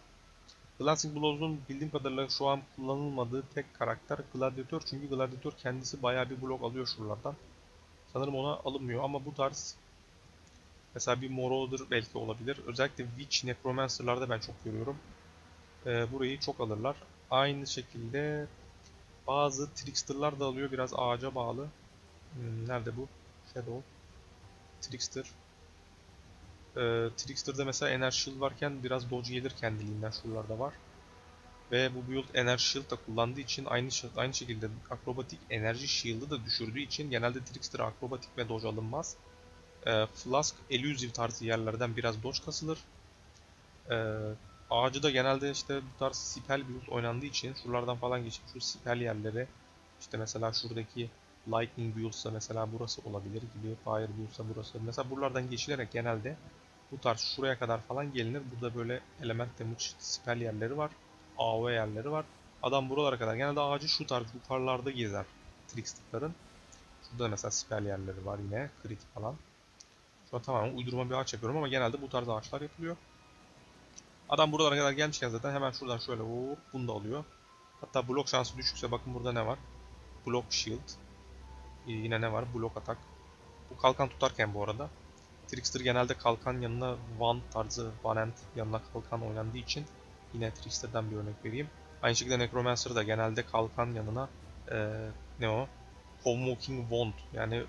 Glancing Blow'un bildiğim kadarıyla şu an kullanılmadığı tek karakter Gladiator. Çünkü Gladiator kendisi bayağı bir blok alıyor şuralardan. Sanırım ona alınmıyor ama bu tarz Mesela bir Moroder belki olabilir. Özellikle Witch, Necromancer'larda ben çok görüyorum. Burayı çok alırlar. Aynı şekilde bazı Trickster'lar da alıyor. Biraz ağaca bağlı. Nerede bu? Shadow. Trickster. Trickster'da mesela Energy Shield varken biraz Dodge gelir kendiliğinden. Şuralarda var. Ve bu build Energy Shield da kullandığı için aynı şekilde Akrobatik Enerji Shield'ı da düşürdüğü için genelde Trickster'a Akrobatik ve Dodge alınmaz. Flask, Elusive tarzı yerlerden biraz Dodge kasılır. Ağacı da genelde işte bu tarz spell build oynandığı için şuralardan falan geçip şu spell yerleri, işte mesela şuradaki Lightning build'sa mesela burası olabilir gibi, Fire build'sa burası. Mesela buralardan geçilerek genelde bu tarz şuraya kadar falan gelinir. Burada böyle element damage spell yerleri var. AoE yerleri var. Adam buralara kadar genelde ağacı şu tarz yukarılarda gezer Trickster'ların. Şurada mesela spell yerleri var yine. Crit falan. Şu an tamamen uydurma bir ağaç yapıyorum ama genelde bu tarz ağaçlar yapılıyor. Adam buralara kadar gelmişken zaten hemen şuradan şöyle hop bunu da alıyor. Hatta blok şansı düşükse bakın burada ne var? Block shield. Yine ne var? Block atak. Bu kalkan tutarken bu arada. Trickster genelde kalkan yanına one end yanına kalkan oynandığı için yine Trickster'dan bir örnek vereyim. Aynı şekilde Necromancer da genelde kalkan yanına Convoking Wand, yani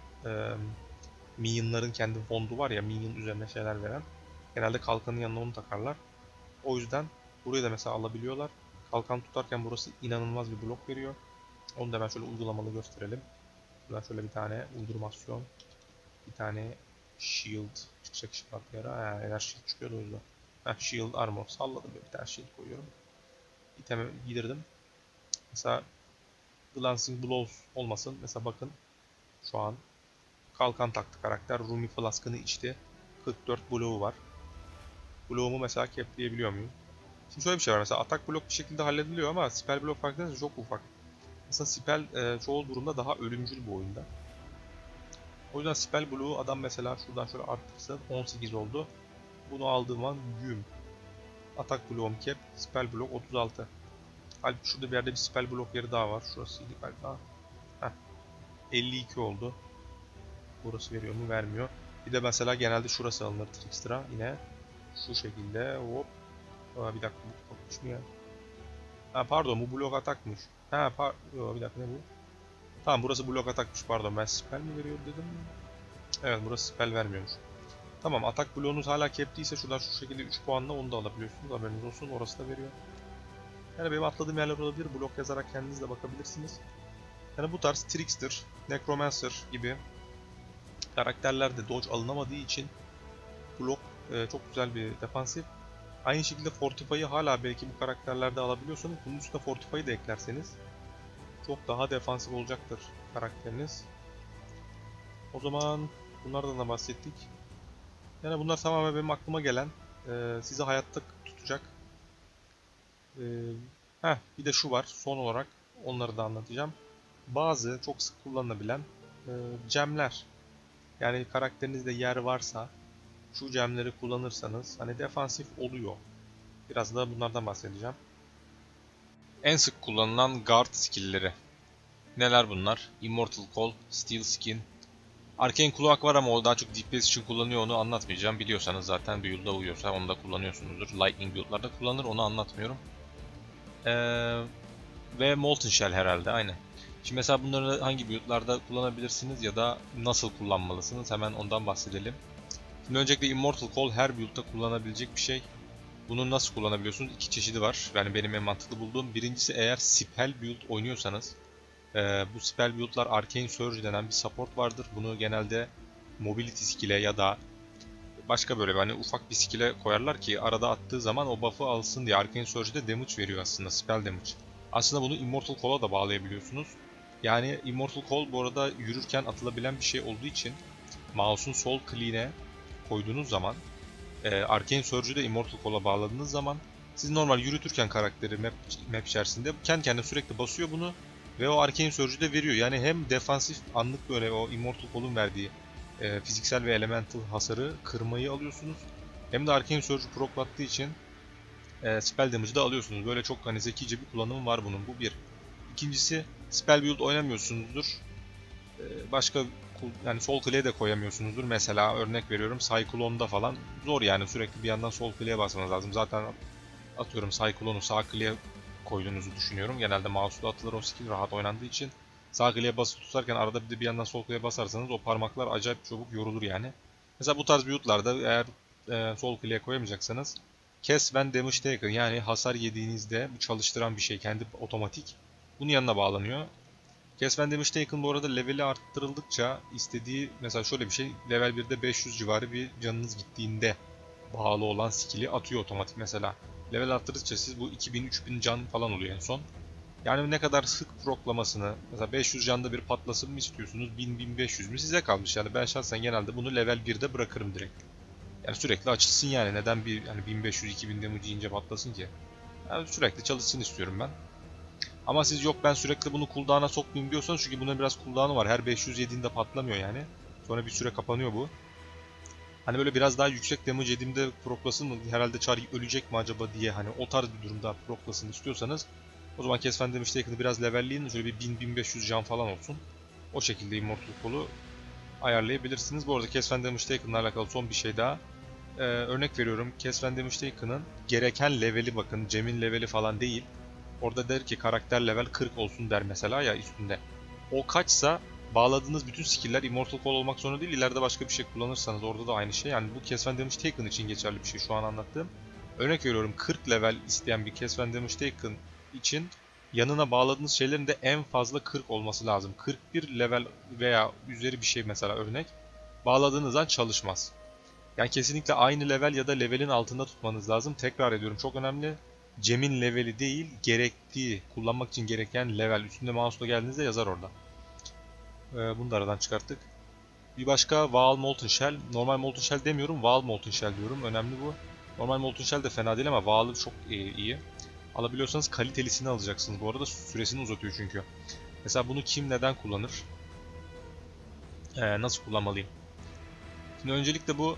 Minion'ların kendi Wand'u var ya, Minion üzerine şeyler veren. Genelde kalkanın yanına onu takarlar. O yüzden burayı da mesela alabiliyorlar. Kalkan tutarken burası inanılmaz bir blok veriyor. Onu da hemen şöyle uygulamalı gösterelim. Buradan şöyle bir tane uydurmasyon, bir tane shield çıkacak şimdi bak yara. Ha, eğer shield çıkıyordu o yüzden. Ha, shield armor salladım, bir tane shield koyuyorum. İteme gidirdim. Mesela glancing blows olmasın. Mesela bakın şu an kalkan taktı karakter. Rumi flaskını içti. 44 bloğu var. Bloğumu mesela capleyebiliyor muyum? Şimdi şöyle bir şey var. Mesela atak blok bir şekilde hallediliyor ama spell blok farkındaysanız çok ufak. Mesela spell çoğu durumda daha ölümcül bu oyunda. O yüzden spell bloğu adam mesela şuradan şöyle arttırsa 18 oldu. Bunu aldığım an güm. Atak bloğum cap. Spell blok 36. Halbuki şurada bir yerde bir spell blok yeri daha var. Şurasıydı galiba. Heh. 52 oldu. Burası veriyor mu? Vermiyor. Bir de mesela genelde şurası alınır Trickster'a. Yine şu şekilde hop. Aa, bir dakika bu kopmuş mu ya? Ha, pardon bu blok atakmış. Ha pardon bir dakika ne bu? Tamam burası blok atakmış pardon, ben spell mi veriyor dedim. Evet burası spell vermiyormuş. Tamam atak bloğunuz hala cap'tiyse şuradan şu şekilde 3 puanla onu da alabiliyorsunuz, haberiniz olsun, orası da veriyor. Yani benim atladığım yerler olabilir, blok yazarak kendiniz de bakabilirsiniz. Yani bu tarz Trickster, Necromancer gibi karakterlerde dodge alınamadığı için blok çok güzel bir defansif. Aynı şekilde Fortify'ı hala belki bu karakterlerde alabiliyorsunuz. Bunun üstüne Fortify'ı da eklerseniz çok daha defansif olacaktır karakteriniz. O zaman bunlardan da bahsettik. Yani bunlar tamamen benim aklıma gelen, sizi hayatta tutacak. Bir de şu var son olarak, onları da anlatacağım. Bazı çok sık kullanılabilen gemler. Yani karakterinizde yer varsa şu gemleri kullanırsanız hani defansif oluyor. Biraz da bunlardan bahsedeceğim. En sık kullanılan guard skill'leri. Neler bunlar? Immortal Call, Steel Skin. Arcane Cloak var ama o daha çok DPS için kullanıyor, onu anlatmayacağım. Biliyorsanız zaten build'a uyuyorsa onu da kullanıyorsunuzdur. Lightning build'larda kullanır, onu anlatmıyorum. Ve Molten Shell herhalde, aynen. Şimdi mesela bunları hangi build'larda kullanabilirsiniz ya da nasıl kullanmalısınız, hemen ondan bahsedelim. Şimdi öncelikle Immortal Call her build'da kullanabilecek bir şey. Bunu nasıl kullanabiliyorsunuz? İki çeşidi var. Yani benim en mantıklı bulduğum. Birincisi eğer spell build oynuyorsanız. Bu spell build'lar Arcane Surge denen bir support vardır. Bunu genelde mobility skill'e ya da başka böyle hani ufak bir skill'e koyarlar ki arada attığı zaman o buff'ı alsın diye. Arcane Surge'de damage veriyor aslında, spell damage. Aslında bunu Immortal Call'a da bağlayabiliyorsunuz. Yani Immortal Call bu arada yürürken atılabilen bir şey olduğu için mouse'un sol kliğine koyduğunuz zaman, Arcane Surge'ü de Immortal Call'a bağladığınız zaman siz normal yürütürken karakteri map içerisinde kendi kendine sürekli basıyor bunu ve o Arcane Surge'ü de veriyor. Yani hem defansif anlık böyle o Immortal Call'un verdiği fiziksel ve elemental hasarı kırmayı alıyorsunuz, hem de Arcane Surge'ü proclattığı için spell damage'ı da alıyorsunuz. Böyle çok hani zekice bir kullanımı var bunun, bu bir. İkincisi spell build oynamıyorsunuzdur. Başka yani sol kliye de koyamıyorsunuzdur. Mesela örnek veriyorum Cyclone'da falan zor yani, sürekli bir yandan sol kliye basmanız lazım. Zaten atıyorum Cyclone'u sağ kliye koyduğunuzu düşünüyorum. Genelde mouse'da atılır o skill, rahat oynandığı için. Sağ kliye basılı tutarken arada bir de bir yandan sol kliye basarsanız o parmaklar acayip çabuk yorulur yani. Mesela bu tarz build'larda eğer sol kliye koyamayacaksanız Cast When Damage Taken, yani hasar yediğinizde bu çalıştıran bir şey, kendi otomatik bunun yanına bağlanıyor. Cast When Damage Taken bu arada leveli arttırıldıkça istediği, mesela şöyle bir şey, level 1'de 500 civarı bir canınız gittiğinde bağlı olan skill'i atıyor otomatik mesela. Level arttırdıkça siz bu 2000-3000 can falan oluyor en son. Yani ne kadar sık proklamasını, mesela 500 canda bir patlasın mı istiyorsunuz, 1000-1500 mü, size kalmış yani. Ben şahsen genelde bunu level 1'de bırakırım direkt. Yani sürekli açılsın yani, neden bir yani 1500-2000 damage ince patlasın ki? Yani sürekli çalışsın istiyorum ben. Ama siz yok ben sürekli bunu cooldown'a sokmayayım diyorsanız, çünkü buna biraz cooldown'u var. Her 507'inde patlamıyor yani. Sonra bir süre kapanıyor bu. Hani böyle biraz daha yüksek damage yediğimde proklasın mı, herhalde Char ölecek mi acaba diye, hani o tarz bir durumda proklasın istiyorsanız o zaman Cast When Damage Taken'ı biraz levelleyin, şöyle bir 1000-1500 can falan olsun. O şekilde Immortal Call'u ayarlayabilirsiniz. Bu arada Cast When Damage Taken'la alakalı son bir şey daha. Örnek veriyorum Cast When Damage Taken'ın gereken leveli, bakın Cem'in leveli falan değil. Orada der ki karakter level 40 olsun der mesela ya üstünde. O kaçsa bağladığınız bütün skill'ler Immortal Call olmak zorunda değil. İleride başka bir şey kullanırsanız orada da aynı şey. Yani bu Cast When Damage Taken için geçerli bir şey şu an anlattığım. Örnek veriyorum 40 level isteyen bir Cast When Damage Taken için yanına bağladığınız şeylerin de en fazla 40 olması lazım. 41 level veya üzeri bir şey mesela örnek bağladığınızdan çalışmaz. Yani kesinlikle aynı level ya da levelin altında tutmanız lazım. Tekrar ediyorum, çok önemli. Cem'in leveli değil, gerektiği, kullanmak için gereken level. Üstünde mouse'la geldiğinizde yazar orada. Bunu da aradan çıkarttık. Bir başka Vaal Molten Shell. Normal Molten Shell demiyorum, Vaal Molten Shell diyorum. Önemli bu. Normal Molten Shell de fena değil ama Vaal'ı çok iyi. Alabiliyorsanız kalitelisini alacaksınız. Bu arada süresini uzatıyor çünkü. Mesela bunu kim neden kullanır? Nasıl kullanmalıyım? Şimdi öncelikle bu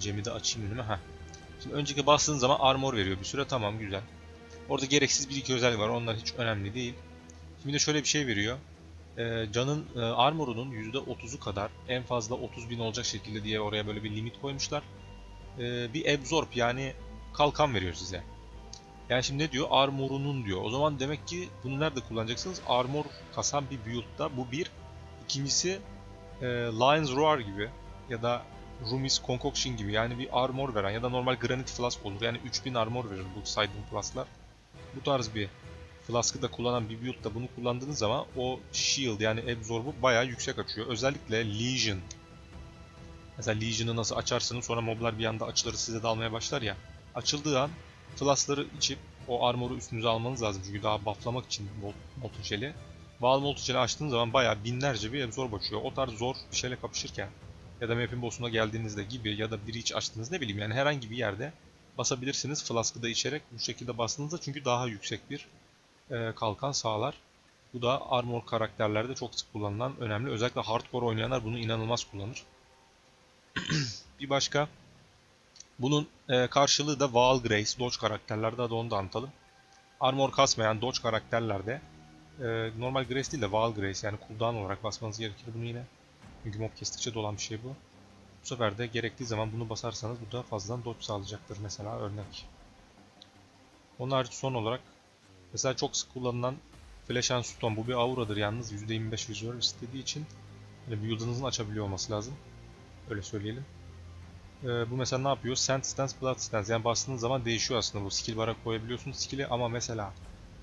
Cem'i de açayım önüme. Heh. Şimdi önceki bastığın zaman armor veriyor bir süre. Tamam, güzel. Orada gereksiz bir iki özellik var. Onlar hiç önemli değil. Şimdi de şöyle bir şey veriyor. Canın armorunun %30'u kadar en fazla 30.000 olacak şekilde diye oraya böyle bir limit koymuşlar. Bir absorb, yani kalkan veriyor size. Yani şimdi ne diyor? Armorunun diyor. O zaman demek ki bunu nerede kullanacaksınız? Armor kasan bir build'da. Bu bir. İkincisi Lion's Roar gibi ya da Rumi's Concoction gibi, yani bir armor veren ya da normal Granite Flask olur. Yani 3000 armor verir bu saydığım flasklar. Bu tarz bir flaskı da kullanan bir build'da bunu kullandığınız zaman o shield, yani absorb'u bayağı yüksek açıyor. Özellikle Legion. Mesela Legion'ı nasıl açarsınız, sonra moblar bir anda açılır size dalmaya başlar ya. Açıldığı an flaskları içip o armoru üstünüze almanız lazım çünkü daha bufflamak için Molten Shell'i. Vaal Molten Shell'i açtığınız zaman bayağı binlerce bir absorb açıyor. O tarz zor bir şeyle kapışırken ya da map'in boss'una geldiğinizde gibi ya da bir iç açtığınız, ne bileyim yani herhangi bir yerde basabilirsiniz. Flask'ı da içerek bu şekilde bastığınızda çünkü daha yüksek bir kalkan sağlar. Bu da armor karakterlerde çok sık kullanılan önemli. Özellikle hardcore oynayanlar bunu inanılmaz kullanır. Bir başka bunun karşılığı da Vaal Grace, Dodge karakterlerde, hadi onu da anlatalım. Armor kasmayan Dodge karakterlerde normal Grace değil de Vaal Grace, yani cooldown olarak basmanız gerekir bunu yine. Çünkü mob kestikçe dolan bir şey bu. Bu sefer de gerektiği zaman bunu basarsanız bu da fazladan dodge sağlayacaktır mesela örnek. Onun harici son olarak mesela çok sık kullanılan Flash and Stone, bu bir auradır yalnız, %25 visual istediği için yani build'ınızın açabiliyor olması lazım. Öyle söyleyelim. Bu mesela ne yapıyor? Sand Stance, Blood Stance, yani bastığınız zaman değişiyor aslında, bu skill bar'a koyabiliyorsunuz skill'i ama mesela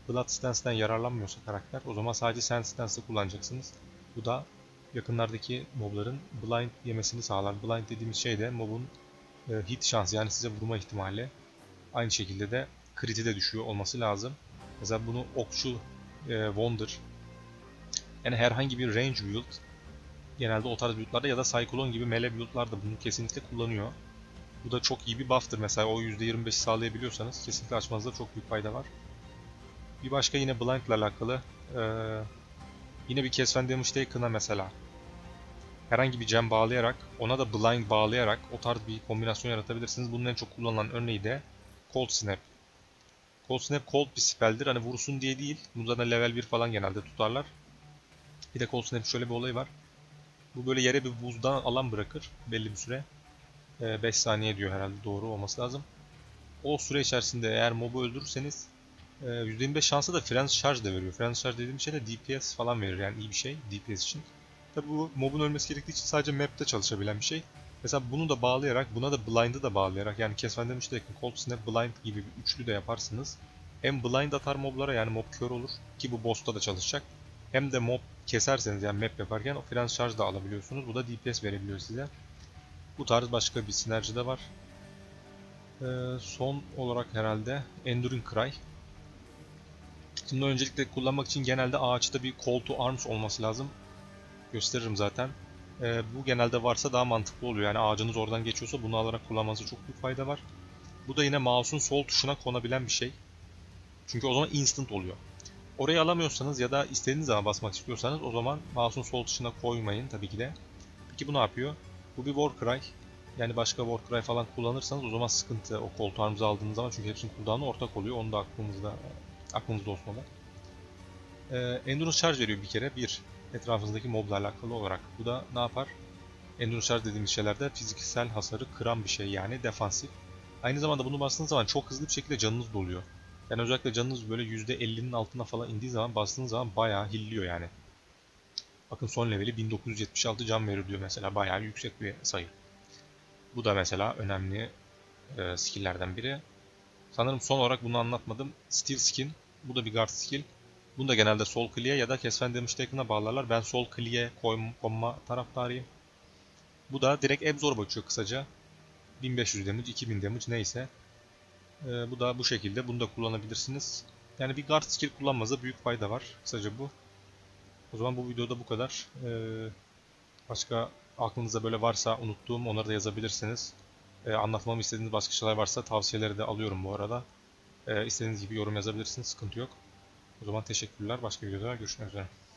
Blood Stance'den yararlanmıyorsa karakter o zaman sadece Sand Stance'ı kullanacaksınız. Bu da yakınlardaki mobların blind yemesini sağlar. Blind dediğimiz şey de mobun hit şansı, yani size vurma ihtimali. Aynı şekilde de kriti de düşüyor olması lazım. Mesela bunu okçu Wonder, yani herhangi bir range build, genelde o tarz build'larda ya da Cyclone gibi melee build'larda bunu kesinlikle kullanıyor. Bu da çok iyi bir buff'tır mesela, o %25'i sağlayabiliyorsanız kesinlikle açmanızda çok büyük fayda var. Bir başka yine blind ile alakalı yine bir Cast When Damage Taken'a mesela herhangi bir gem bağlayarak ona da blind bağlayarak o tarz bir kombinasyon yaratabilirsiniz. Bunun en çok kullanılan örneği de Cold Snap. Cold Snap cold bir spell'dir, hani vursun diye değil. Bunu zaten level 1 falan genelde tutarlar. Bir de Cold Snap şöyle bir olayı var. Bu böyle yere bir buzdan alan bırakır belli bir süre. 5 saniye diyor herhalde, doğru olması lazım. O süre içerisinde eğer mobu öldürürseniz %25 şansa da Frenzy Charge de veriyor. Frenzy Charge dediğim şey de DPS falan verir, yani iyi bir şey DPS için. Tabi bu mobun ölmesi gerektiği için sadece map'te çalışabilen bir şey. Mesela bunu da bağlayarak, buna da blind'ı da bağlayarak, yani kesmeden işte yakın Cold Snap Blind gibi bir üçlü de yaparsınız. Hem blind atar moblara, yani mob kör olur ki bu boss'ta da çalışacak. Hem de mob keserseniz, yani map yaparken o Frenzy Charge da alabiliyorsunuz. Bu da DPS verebiliyor size. Bu tarz başka bir sinerji de var. Son olarak herhalde Enduring Cry. Şimdi öncelikle kullanmak için genelde ağaçta bir Call to Arms olması lazım. Gösteririm zaten. Bu genelde varsa daha mantıklı oluyor. Yani ağacınız oradan geçiyorsa bunu alarak kullanmanızda çok büyük fayda var. Bu da yine mouse'un sol tuşuna konabilen bir şey. Çünkü o zaman instant oluyor. Orayı alamıyorsanız ya da istediğiniz zaman basmak istiyorsanız o zaman mouse'un sol tuşuna koymayın tabii ki de. Peki bu ne yapıyor? Bu bir Warcry. Yani başka Warcry falan kullanırsanız o zaman sıkıntı, o Call to Arms'ı aldığınız zaman, çünkü hepsinin cooldown'u ortak oluyor. Onu da aklınızda olsun olarak. Endurance Charge veriyor bir kere. Bir, etrafınızdaki mobla alakalı olarak. Bu da ne yapar? Endurance Charge dediğimiz şeylerde fiziksel hasarı kıran bir şey, yani defansif. Aynı zamanda bunu bastığınız zaman çok hızlı bir şekilde canınız doluyor. Yani özellikle canınız böyle %50'nin altına falan indiği zaman bastığınız zaman bayağı hilliyor yani. Bakın son leveli 1976 can veriyor diyor mesela, bayağı yüksek bir sayı. Bu da mesela önemli skill'lerden biri. Sanırım son olarak bunu anlatmadım. Steel Skin. Bu da bir guard skill. Bunu da genelde sol kliye ya da Kesfen Damage Taken'a bağlarlar. Ben sol kliye konma taraftarıyım. Bu da direkt absorb açıyor kısaca. 1500 damage, 2000 damage neyse. Bu da bu şekilde. Bunu da kullanabilirsiniz. Yani bir guard skill kullanmanıza büyük fayda var. Kısaca bu. O zaman bu videoda bu kadar. Başka aklınızda böyle varsa unuttuğum, onları da yazabilirsiniz. Anlatmamı istediğiniz başka şeyler varsa tavsiyeleri de alıyorum bu arada. İstediğiniz gibi yorum yazabilirsiniz. Sıkıntı yok. O zaman teşekkürler. Başka videoda görüşmek üzere.